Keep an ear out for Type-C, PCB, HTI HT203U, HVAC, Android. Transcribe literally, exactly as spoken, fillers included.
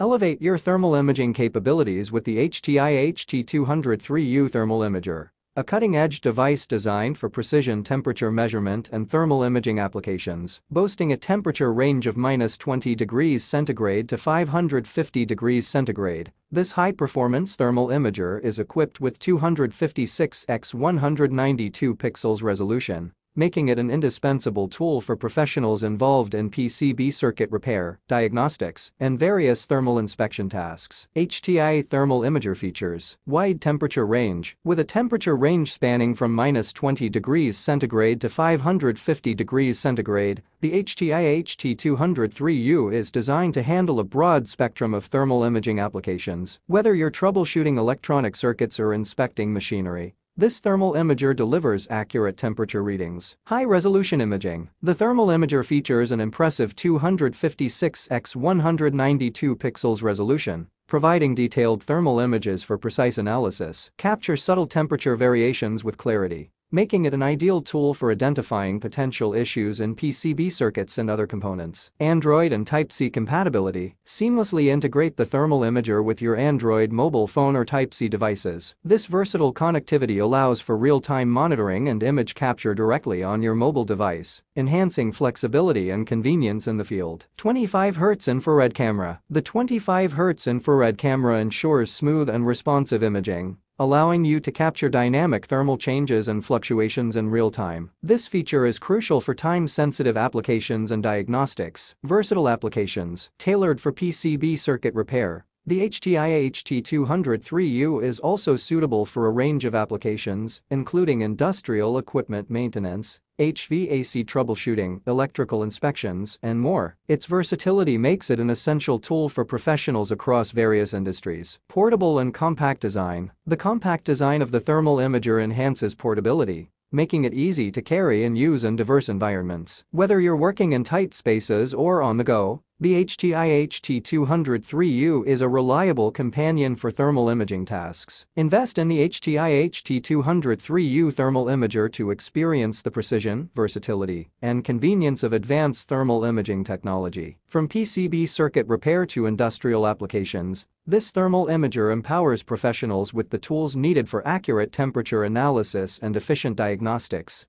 Elevate your thermal imaging capabilities with the H T I H T two oh three U Thermal Imager, a cutting-edge device designed for precision temperature measurement and thermal imaging applications, boasting a temperature range of minus twenty degrees centigrade to five hundred fifty degrees centigrade. This high-performance thermal imager is equipped with two fifty-six by one ninety-two pixels resolution, making it an indispensable tool for professionals involved in P C B circuit repair, diagnostics, and various thermal inspection tasks. H T I Thermal Imager features wide temperature range, with a temperature range spanning from minus twenty degrees centigrade to five hundred fifty degrees centigrade. The H T I H T two oh three U is designed to handle a broad spectrum of thermal imaging applications, whether you're troubleshooting electronic circuits or inspecting machinery. This thermal imager delivers accurate temperature readings. High-resolution imaging. The thermal imager features an impressive two fifty-six by one ninety-two pixels resolution, providing detailed thermal images for precise analysis. Capture subtle temperature variations with clarity, making it an ideal tool for identifying potential issues in P C B circuits and other components. Android and Type C compatibility. Seamlessly integrate the thermal imager with your Android mobile phone or Type C devices. This versatile connectivity allows for real-time monitoring and image capture directly on your mobile device, enhancing flexibility and convenience in the field. twenty-five hertz infrared camera. The twenty-five hertz infrared camera ensures smooth and responsive imaging, allowing you to capture dynamic thermal changes and fluctuations in real time. This feature is crucial for time-sensitive applications and diagnostics. Versatile applications, tailored for P C B circuit repair. The H T I H T two oh three U is also suitable for a range of applications, including industrial equipment maintenance, H V A C troubleshooting, electrical inspections, and more. Its versatility makes it an essential tool for professionals across various industries. Portable and compact design. The compact design of the thermal imager enhances portability, making it easy to carry and use in diverse environments. Whether you're working in tight spaces or on the go, the H T I H T two oh three U is a reliable companion for thermal imaging tasks. Invest in the H T I H T two oh three U Thermal Imager to experience the precision, versatility, and convenience of advanced thermal imaging technology. From P C B circuit repair to industrial applications, this thermal imager empowers professionals with the tools needed for accurate temperature analysis and efficient diagnostics.